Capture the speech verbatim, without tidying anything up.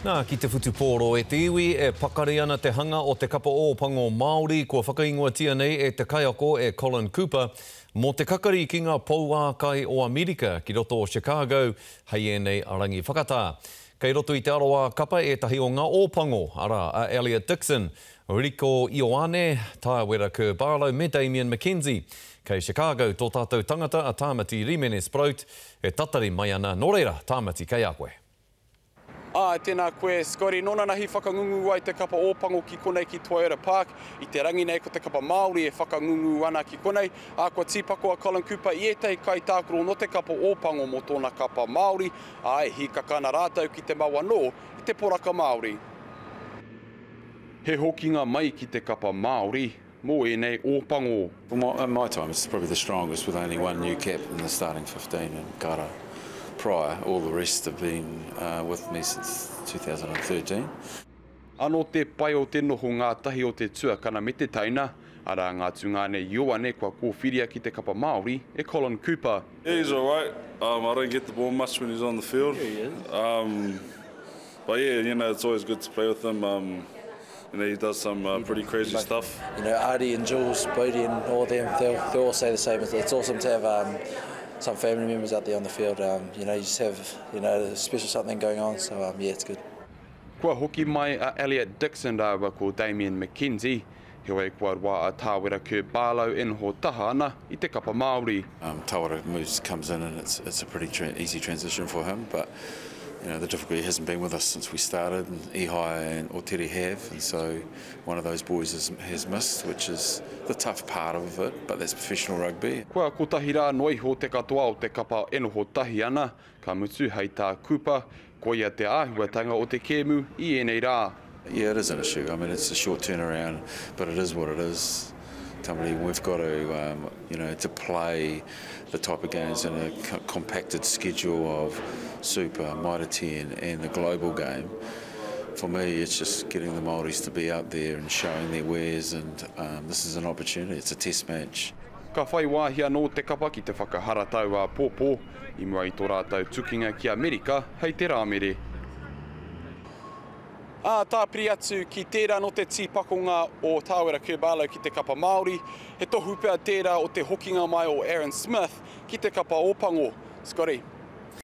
Nā, ki te whitu pōro e te iwi, e pakare ana te hanga o te kapa o pango Māori, kua whakaingoatia nei e te kaiako e Colin Cooper, mō te kakari ki ngā pouākai o Amerika, ki roto o Chicago, hei enei arangi whakatā. Kei roto i te aroa kapa e tahi o ngā ōpango, ara a Elliot Dixon, Rieko Ioane, Tawera Kerr-Barlow, me Damian McKenzie. Kei Chicago, tō tātou tangata a Tamati Rimene-Sproat, e tatari mai ana. Nō reira, Tamati, kei a koe. Ah, tēnā koe, Scotty, nōna nahi whakangungu ai te kapa ōpango ki konei ki Toiara Park. I te rangi nei ko te kapa Māori e whakangungu ana ki konei. A kua tīpako a Colin Cooper i etei kaitākoro no te kapa ōpango mō tōna kapa Māori. A e hikakana rātau ki te maua nō i te poraka Māori. He hokinga mai ki te kapa Māori. Mō e nei ōpango. In my time, it's probably the strongest with only one new cap in the starting fifteen in Kara. Prior, all the rest have been uh, with me since two thousand thirteen. Anō te pai o te noho ngā tahi o te tuakana me te taina, arā ngā tūngāne Ioane kua kōwhiria ki te kapa Māori e Colin Cooper. Yeah, he's all right. Um, I don't get the ball much when he's on the field. Yeah, he is. Um, but yeah, you know, it's always good to play with him. Um, you know, he does some uh, pretty crazy like, stuff. You know, Artie and Jules, Bodie and all them, they'll, they'll all say the same. It's awesome to have... Um, some family members out there on the field, um, you know, you just have, you know, a special something going on, so um, yeah, it's good. Kua hoki mai a Elliot Dixon rāua ko Damian McKenzie, heoi kua roa a Tawera Kerr-Barlow e noho taha ana i te kapa Māori. Um, Tawera moves, comes in and it's, it's a pretty tra easy transition for him, but, you know, the difficulty hasn't been with us since we started, and Ehai and Oteri have, and so one of those boys is, has missed, which is the tough part of it, but that's professional rugby. Kua kotahi rā noiho te katoa o te kapa enoho tahi ana, ka mutu hei tā Cooper, ko ia te āhuatanga o te kēmu I enei rā. Yeah, it is an issue. I mean, it's a short turnaround, but it is what it is. We've got to, um, you know, to play the type of games in a co compacted schedule of Super, Mitre ten and the global game. For me, it's just getting the Māoris to be out there and showing their wares, and um, this is an opportunity, it's a test match. Ka whai wāhia nō te kapa ki te whakaharatau a pōpō, I mua i tō rātau tukinga ki Amerika hei te rāmere. Ah, tāpiri atu ki tērā no te tīpakonga o Tawera Kerr-Barlow ki te kapa Māori, he tohu pēr tērā o te hokinga mai o Aaron Smith ki te kapa ōpango. Scotty.